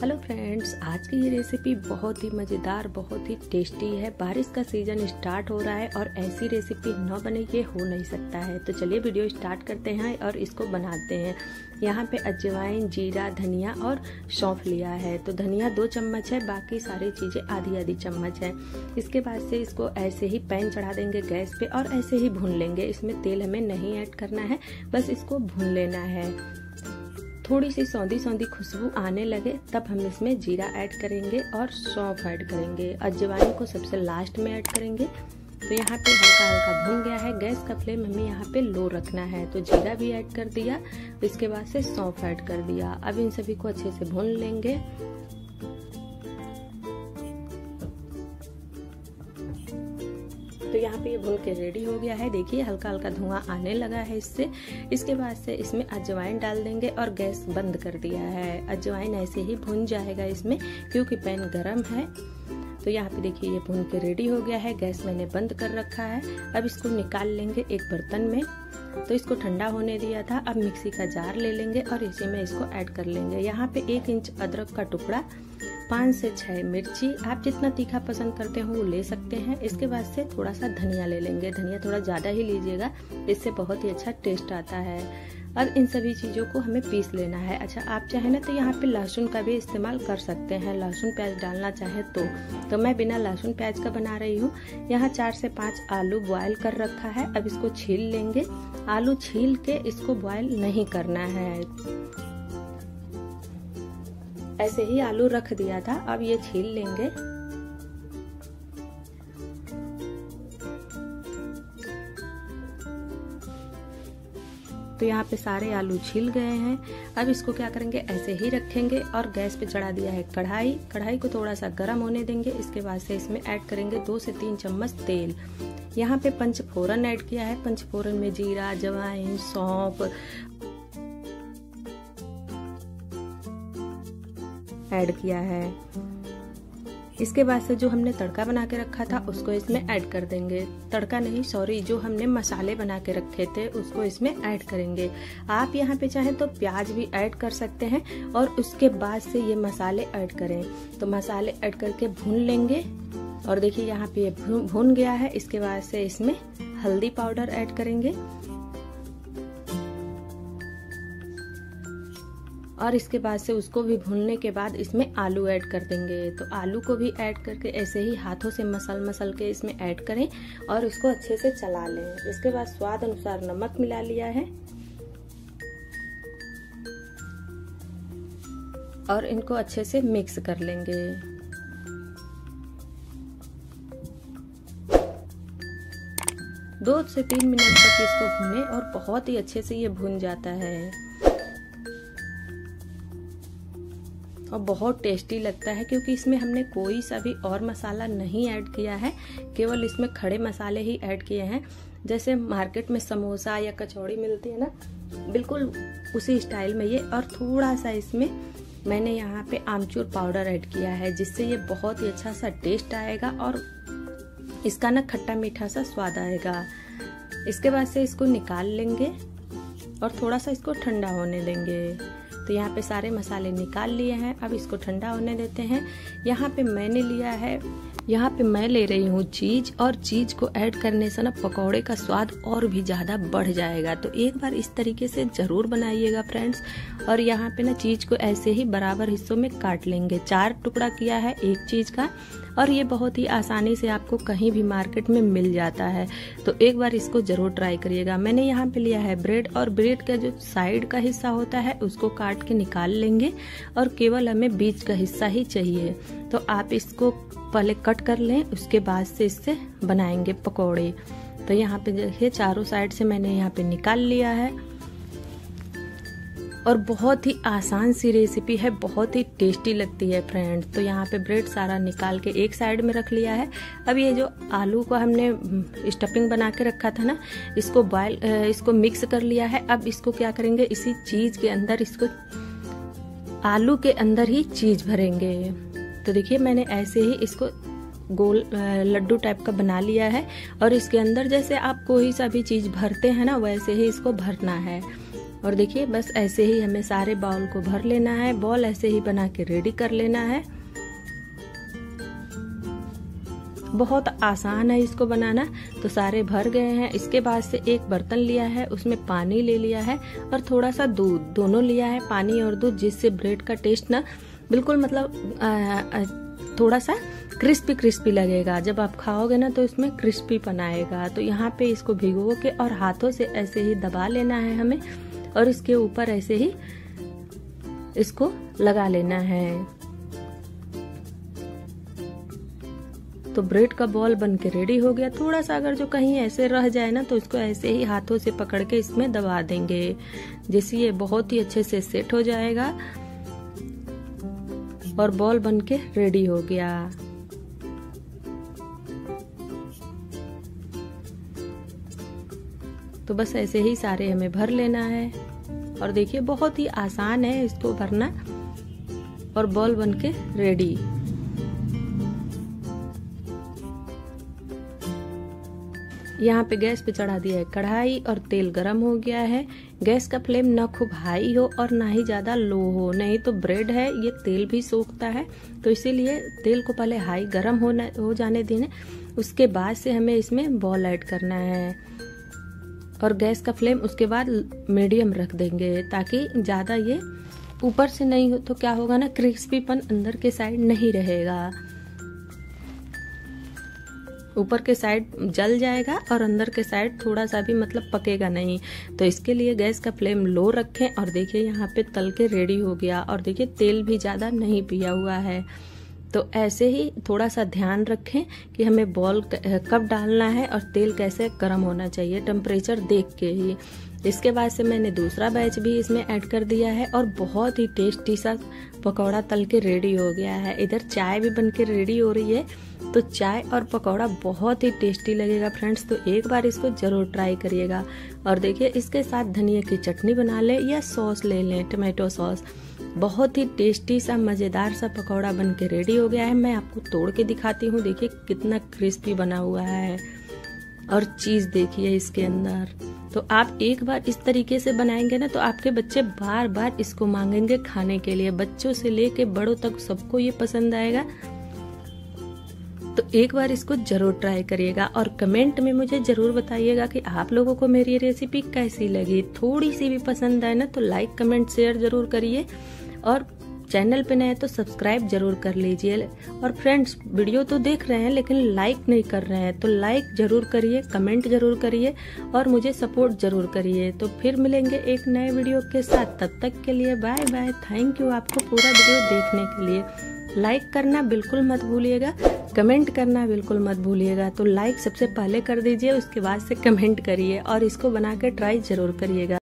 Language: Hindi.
हेलो फ्रेंड्स, आज की ये रेसिपी बहुत ही मज़ेदार, बहुत ही टेस्टी है। बारिश का सीज़न स्टार्ट हो रहा है और ऐसी रेसिपी ना बने ये हो नहीं सकता है। तो चलिए वीडियो स्टार्ट करते हैं और इसको बनाते हैं। यहाँ पे अजवाइन, जीरा, धनिया और सौंफ लिया है। तो धनिया 2 चम्मच है, बाकी सारी चीज़ें आधी आधी चम्मच है। इसके बाद से इसको ऐसे ही पैन चढ़ा देंगे गैस पे और ऐसे ही भून लेंगे। इसमें तेल हमें नहीं ऐड करना है, बस इसको भून लेना है। थोड़ी सी सौंधी सौंधी खुशबू आने लगे तब हम इसमें जीरा ऐड करेंगे और सौंफ ऐड करेंगे। अजवाइन को सबसे लास्ट में ऐड करेंगे। तो यहाँ पे हल्का हल्का भून गया है, गैस का फ्लेम हमें यहाँ पे लो रखना है। तो जीरा भी ऐड कर दिया, इसके बाद से सौंफ ऐड कर दिया। अब इन सभी को अच्छे से भून लेंगे। तो यहाँ पे ये भून के रेडी हो गया है। देखिए हल्का हल्का धुआं आने लगा है इससे। इसके बाद से इसमें अजवाइन डाल देंगे और गैस बंद कर दिया है। अजवाइन ऐसे ही भुन जाएगा इसमें, क्योंकि पैन गरम है। तो यहाँ पे देखिए ये भून के रेडी हो गया है। गैस मैंने बंद कर रखा है। अब इसको निकाल लेंगे एक बर्तन में। तो इसको ठंडा होने दिया था। अब मिक्सी का जार ले लेंगे और इसी में इसको ऐड कर लेंगे। यहाँ पे 1 इंच अदरक का टुकड़ा, 5 से 6 मिर्ची, आप जितना तीखा पसंद करते हो वो ले सकते हैं। इसके बाद से थोड़ा सा धनिया ले लेंगे। धनिया थोड़ा ज़्यादा ही लीजिएगा, इससे बहुत ही अच्छा टेस्ट आता है। अब इन सभी चीज़ों को हमें पीस लेना है। अच्छा, आप चाहें ना तो यहाँ पे लहसुन का भी इस्तेमाल कर सकते हैं, लहसुन प्याज डालना चाहें तो मैं बिना लहसुन प्याज का बना रही हूँ। यहाँ 4 से 5 आलू बॉयल कर रखा है। अब इसको छील लेंगे। आलू छील के इसको बॉयल नहीं करना है, ऐसे ही आलू रख दिया था। अब ये छील लेंगे। तो यहाँ पे सारे आलू छील गए हैं। अब इसको क्या करेंगे, ऐसे ही रखेंगे और गैस पे चढ़ा दिया है कढ़ाई। कढ़ाई को थोड़ा सा गर्म होने देंगे। इसके बाद से इसमें ऐड करेंगे 2 से 3 चम्मच तेल। यहाँ पे 5 फोरन ऐड किया है। 5 फोरन में जीरा, अजवाइन, सौंफ ऐड किया है। इसके बाद से जो हमने तड़का बना के रखा था उसको इसमें ऐड कर देंगे। तड़का नहीं, सॉरी, जो हमने मसाले बना के रखे थे उसको इसमें ऐड करेंगे। आप यहाँ पे चाहें तो प्याज भी ऐड कर सकते हैं और उसके बाद से ये मसाले ऐड करें। तो मसाले ऐड करके भून लेंगे। और देखिए यहाँ पे भून गया है। इसके बाद से इसमें हल्दी पाउडर ऐड करेंगे और इसके बाद से उसको भी भूनने के बाद इसमें आलू ऐड कर देंगे। तो आलू को भी ऐड करके ऐसे ही हाथों से मसल के इसमें ऐड करें और इसको अच्छे से चला लें। इसके बाद स्वाद अनुसार नमक मिला लिया है और इनको अच्छे से मिक्स कर लेंगे। दो से 3 मिनट तक इसको भूनें और बहुत ही अच्छे से ये भून जाता है और बहुत टेस्टी लगता है, क्योंकि इसमें हमने कोई सा भी और मसाला नहीं ऐड किया है, केवल इसमें खड़े मसाले ही ऐड किए हैं। जैसे मार्केट में समोसा या कचौड़ी मिलती है ना, बिल्कुल उसी स्टाइल में ये। और थोड़ा सा इसमें मैंने यहाँ पे आमचूर पाउडर ऐड किया है, जिससे ये बहुत ही अच्छा सा टेस्ट आएगा और इसका ना खट्टा मीठा सा स्वाद आएगा। इसके बाद से इसको निकाल लेंगे और थोड़ा सा इसको ठंडा होने देंगे। तो यहाँ पे सारे मसाले निकाल लिए हैं। अब इसको ठंडा होने देते हैं। यहाँ पे मैं ले रही हूँ चीज़, और चीज़ को ऐड करने से ना पकौड़े का स्वाद और भी ज़्यादा बढ़ जाएगा। तो एक बार इस तरीके से ज़रूर बनाइएगा फ्रेंड्स। और यहाँ पे ना चीज़ को ऐसे ही बराबर हिस्सों में काट लेंगे। 4 टुकड़ा किया है एक चीज़ का, और ये बहुत ही आसानी से आपको कहीं भी मार्केट में मिल जाता है। तो एक बार इसको ज़रूर ट्राई करिएगा। मैंने यहाँ पे लिया है ब्रेड, और ब्रेड का जो साइड का हिस्सा होता है उसको काट के निकाल लेंगे और केवल हमें बीच का हिस्सा ही चाहिए। तो आप इसको पहले कट कर लें, उसके बाद से इससे बनाएंगे पकौड़े। तो यहाँ पे देखिए चारों साइड से मैंने यहाँ पे निकाल लिया है। और बहुत ही आसान सी रेसिपी है, बहुत ही टेस्टी लगती है फ्रेंड्स। तो यहाँ पे ब्रेड सारा निकाल के एक साइड में रख लिया है। अब ये जो आलू को हमने स्टफिंग बना के रखा था ना, इसको इसको मिक्स कर लिया है। अब इसको क्या करेंगे, इसी चीज़ के अंदर, इसको आलू के अंदर ही चीज़ भरेंगे। तो देखिए मैंने ऐसे ही इसको गोल लड्डू टाइप का बना लिया है और इसके अंदर जैसे आप कोई सा भी चीज़ भरते हैं ना, वैसे ही इसको भरना है। और देखिए बस ऐसे ही हमें सारे बाउल को भर लेना है। बॉल ऐसे ही बना के रेडी कर लेना है। बहुत आसान है इसको बनाना। तो सारे भर गए हैं। इसके बाद से एक बर्तन लिया है, उसमें पानी ले लिया है और थोड़ा सा दूध, दोनों लिया है, पानी और दूध, जिससे ब्रेड का टेस्ट ना बिल्कुल मतलब थोड़ा सा क्रिस्पी क्रिस्पी लगेगा। जब आप खाओगे ना तो इसमें क्रिस्पी बनाएगा। तो यहाँ पे इसको भिगो के और हाथों से ऐसे ही दबा लेना है हमें और इसके ऊपर ऐसे ही इसको लगा लेना है। तो ब्रेड का बॉल बन के रेडी हो गया। थोड़ा सा अगर जो कहीं ऐसे रह जाए ना तो इसको ऐसे ही हाथों से पकड़ के इसमें दबा देंगे, जिससे ये बहुत ही अच्छे से सेट हो जाएगा और बॉल बन के रेडी हो गया। तो बस ऐसे ही सारे हमें भर लेना है और देखिए बहुत ही आसान है इसको भरना और बॉल बन के रेडी। यहाँ पे गैस पे चढ़ा दिया है कढ़ाई और तेल गरम हो गया है। गैस का फ्लेम ना खूब हाई हो और ना ही ज़्यादा लो हो, नहीं तो ब्रेड है ये तेल भी सोखता है। तो इसीलिए तेल को पहले हाई गरम हो जाने देने, उसके बाद से हमें इसमें बॉल ऐड करना है और गैस का फ्लेम उसके बाद मीडियम रख देंगे ताकि ज़्यादा ये ऊपर से नहीं हो तो क्या होगा ना, क्रिस्पीपन अंदर के साइड नहीं रहेगा, ऊपर के साइड जल जाएगा और अंदर के साइड थोड़ा सा भी मतलब पकेगा नहीं। तो इसके लिए गैस का फ्लेम लो रखें और देखिए यहाँ पे तल के रेडी हो गया और देखिए तेल भी ज़्यादा नहीं पिया हुआ है। तो ऐसे ही थोड़ा सा ध्यान रखें कि हमें बॉल कब डालना है और तेल कैसे गर्म होना चाहिए, टेम्परेचर देख के ही। इसके बाद से मैंने दूसरा बैच भी इसमें ऐड कर दिया है और बहुत ही टेस्टी सा पकौड़ा तल के रेडी हो गया है। इधर चाय भी बन के रेडी हो रही है। तो चाय और पकौड़ा बहुत ही टेस्टी लगेगा फ्रेंड्स। तो एक बार इसको ज़रूर ट्राई करिएगा। और देखिए इसके साथ धनिया की चटनी बना लें या सॉस ले लें, टोमेटो सॉस। बहुत ही टेस्टी सा मज़ेदार सा पकौड़ा बन के रेडी हो गया है। मैं आपको तोड़ के दिखाती हूँ। देखिए कितना क्रिस्पी बना हुआ है और चीज़ देखिए इसके अंदर। तो आप एक बार इस तरीके से बनाएंगे ना तो आपके बच्चे बार बार इसको मांगेंगे खाने के लिए। बच्चों से लेके बड़ों तक सबको ये पसंद आएगा। तो एक बार इसको जरूर ट्राई करिएगा और कमेंट में मुझे जरूर बताइएगा कि आप लोगों को मेरी रेसिपी कैसी लगी। थोड़ी सी भी पसंद आए ना तो लाइक कमेंट शेयर जरूर करिए और चैनल पे नए तो सब्सक्राइब जरूर कर लीजिए। और फ्रेंड्स वीडियो तो देख रहे हैं लेकिन लाइक नहीं कर रहे हैं तो लाइक जरूर करिए, कमेंट जरूर करिए और मुझे सपोर्ट जरूर करिए। तो फिर मिलेंगे एक नए वीडियो के साथ। तब तक के लिए बाय बाय। थैंक यू आपको पूरा वीडियो देखने के लिए। लाइक करना बिल्कुल मत भूलिएगा, कमेंट करना बिल्कुल मत भूलिएगा। तो लाइक सबसे पहले कर दीजिए, उसके बाद से कमेंट करिए और इसको बना के ट्राई जरूर करिएगा।